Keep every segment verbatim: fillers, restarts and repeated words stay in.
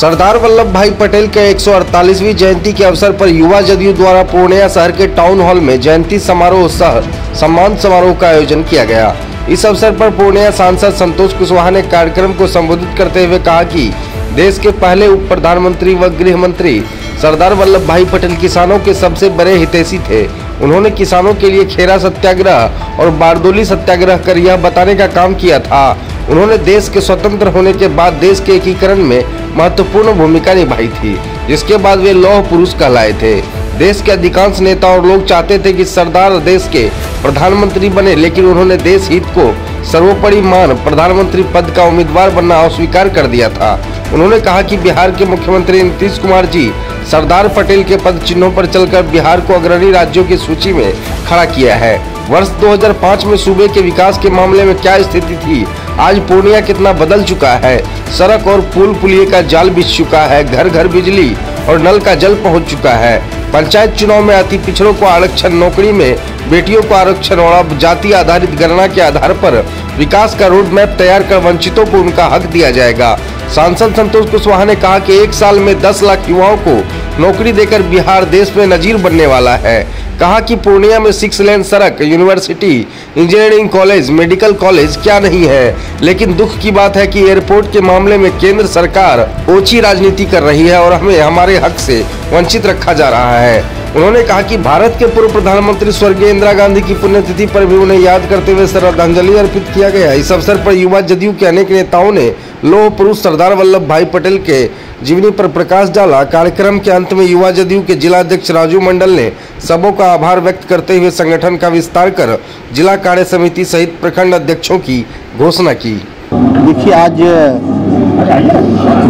सरदार वल्लभभाई पटेल के एक सौ अड़तालीसवीं जयंती के अवसर पर युवा जदयू द्वारा पूर्णिया शहर के टाउन हॉल में जयंती समारोह सह सम्मान समारोह का आयोजन किया गया। इस अवसर पर पूर्णिया सांसद संतोष कुशवाहा ने कार्यक्रम को संबोधित करते हुए कहा कि देश के पहले उप प्रधानमंत्री व गृह मंत्री सरदार वल्लभभाई पटेल किसानों के सबसे बड़े हितैषी थे। उन्होंने किसानों के लिए खेड़ा सत्याग्रह और बारदोली सत्याग्रह कर यह बताने का काम किया था। उन्होंने देश के स्वतंत्र होने के बाद देश के एकीकरण में महत्वपूर्ण भूमिका निभाई थी, जिसके बाद वे लौहपुरुष कहलाए थे। देश के अधिकांश नेता और लोग चाहते थे कि सरदार देश के प्रधानमंत्री बने, लेकिन उन्होंने देश हित को सर्वोपरि मान प्रधानमंत्री पद का उम्मीदवार बनना अस्वीकार कर दिया था। उन्होंने कहा कि बिहार के मुख्यमंत्री नीतीश कुमार जी सरदार पटेल के पद चिन्हों पर चलकर बिहार को अग्रणी राज्यों की सूची में खड़ा किया है। वर्ष दो हज़ार पाँच में सूबे के विकास के मामले में क्या स्थिति थी, आज पूर्णिया कितना बदल चुका है। सड़क और पुल पुलिये का जाल बिछ चुका है, घर घर बिजली और नल का जल पहुंच चुका है। पंचायत चुनाव में अति पिछड़ों को आरक्षण, नौकरी में बेटियों को आरक्षण और अब जाति आधारित गणना के आधार पर विकास का रोड मैप तैयार कर वंचितों को उनका हक दिया जाएगा। सांसद संतोष कुशवाहा ने कहा कि एक साल में दस लाख युवाओं को नौकरी देकर बिहार देश में नजीर बनने वाला है। कहा कि पूर्णिया में सिक्स लेन सड़क, university, engineering college, medical college क्या नहीं है, लेकिन दुख की बात है कि एयरपोर्ट के मामले में केंद्र सरकार ओछी राजनीति कर रही है और हमें हमारे हक से वंचित रखा जा रहा है। उन्होंने कहा कि भारत के पूर्व प्रधानमंत्री स्वर्गीय इंदिरा गांधी की पुण्यतिथि पर भी उन्हें याद करते हुए श्रद्धांजलि अर्पित किया गया। इस अवसर पर युवा जदयू के अनेक नेताओं ने लौह पुरुष सरदार वल्लभ भाई पटेल के जीवनी पर प्रकाश डाला। कार्यक्रम के अंत में युवा जदयू के जिला अध्यक्ष राजू मंडल ने सबों का आभार व्यक्त करते हुए संगठन का विस्तार कर जिला कार्य समिति सहित प्रखंड अध्यक्षों की घोषणा की। देखिए, आज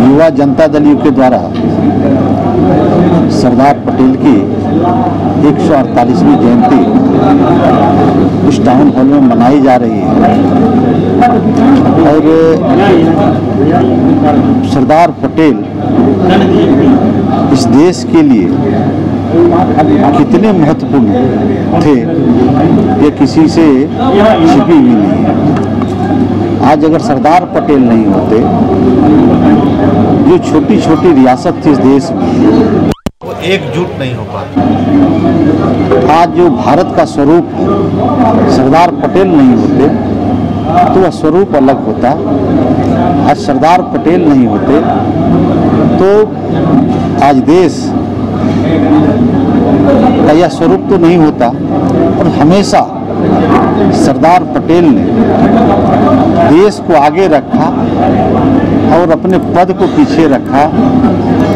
युवा जनता दल यू के द्वारा सरदार पटेल की एक सौ अड़तालीसवीं जयंती इस टाउन हॉल में मनाई जा रही है और सरदार पटेल इस देश के लिए कितने महत्वपूर्ण थे, ये किसी से छिपी हुई नहीं है। आज अगर सरदार पटेल नहीं होते, जो छोटी छोटी रियासत थी इस देश में, वो एकजुट नहीं हो पाती। आज जो भारत का स्वरूप सरदार पटेल नहीं होते तो वह स्वरूप अलग होता। आज सरदार पटेल नहीं होते तो आज देश का यह स्वरूप तो नहीं होता। और हमेशा सरदार पटेल ने देश को आगे रखा और अपने पद को पीछे रखा,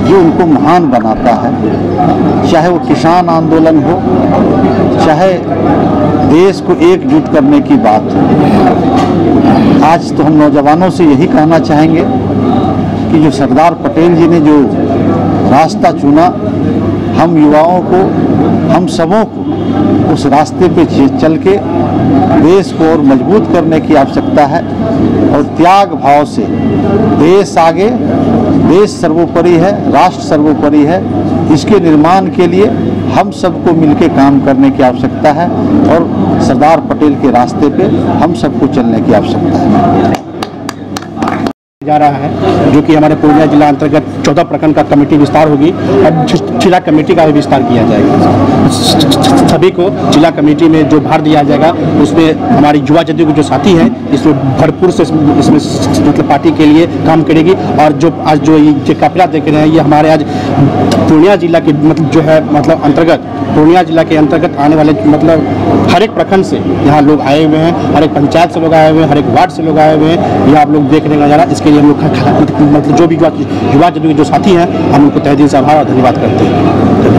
जो उनको महान बनाता है। चाहे वो किसान आंदोलन हो, चाहे देश को एकजुट करने की बात हो। आज तो हम नौजवानों से यही कहना चाहेंगे कि जो सरदार पटेल जी ने जो रास्ता चुना, हम युवाओं को, हम सबों को उस रास्ते पे चल के देश को और मजबूत करने की आवश्यकता है। और त्याग भाव से देश आगे, देश सर्वोपरि है, राष्ट्र सर्वोपरि है, इसके निर्माण के लिए हम सबको मिलकर काम करने की आवश्यकता है और सरदार पटेल के रास्ते पे हम सबको चलने की आवश्यकता है। जा रहा है जो कि हमारे पूर्णिया जिला अंतर्गत चौदह प्रखंड का कमेटी विस्तार होगी और जिला कमेटी का भी विस्तार किया जाएगा। सभी को जिला कमेटी में जो भार दिया जाएगा उसमें हमारी युवा जदयू के जो साथी हैं इसमें भरपूर से इसमें मतलब पार्टी के लिए काम करेगी। और जो आज जो ये काफिला देख रहे हैं, ये हमारे आज पूर्णिया जिला के मतलब जो है मतलब अंतर्गत पूर्णिया जिला के अंतर्गत आने वाले मतलब हर एक प्रखंड से यहाँ लोग आए हुए हैं, हर एक पंचायत से लोग आए हुए हैं, हर एक वार्ड से लोग आए हुए हैं। यह आप लोग देखने का नजारा, इसके लिए हम लोग मतलब जो भी युवा जदयू के जो साथी हैं हम उनको तहे दिल से आभार और धन्यवाद करते हैं।